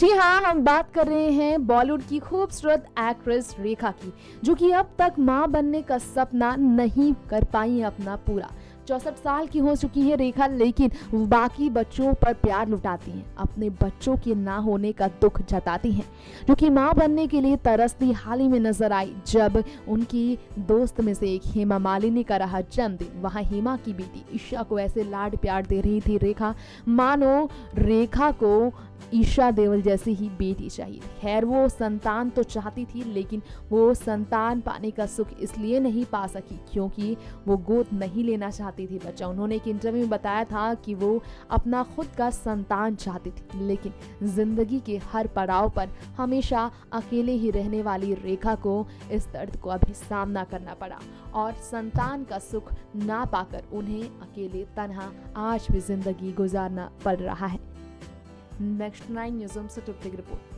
जी हाँ, हम बात कर रहे हैं बॉलीवुड की खूबसूरत एक्ट्रेस रेखा की, जो कि अब तक मां बनने का सपना नहीं कर पाई है अपना पूरा। 64 साल की हो चुकी है रेखा, लेकिन बाकी बच्चों पर प्यार लुटाती हैं, अपने बच्चों के ना होने का दुख जताती हैं, जो कि मां बनने के लिए तरसती हाल ही में नजर आई जब उनकी दोस्त में से एक हेमा मालिनी का रहा जन्मदिन। वहां हेमा की बेटी ईशा को ऐसे लाड प्यार दे रही थी रेखा, मानो रेखा को ईशा देवल जैसी ही बेटी चाहिए। खैर, वो संतान तो चाहती थी, लेकिन वो संतान पाने का सुख इसलिए नहीं पा सकी क्योंकि वो गोद नहीं लेना चाहती थी बच्चा। उन्होंने एक इंटरव्यू में बताया था कि वो अपना खुद का संतान चाहती थी, लेकिन जिंदगी के हर पड़ाव पर हमेशा अकेले ही रहने वाली रेखा को इस दर्द को अभी सामना करना पड़ा और संतान का सुख ना पाकर उन्हें अकेले तनहा आज भी जिंदगी गुजारना पड़ रहा है। नेक्स्ट 9 न्यूज़ से टुकड़ी रिपोर्ट।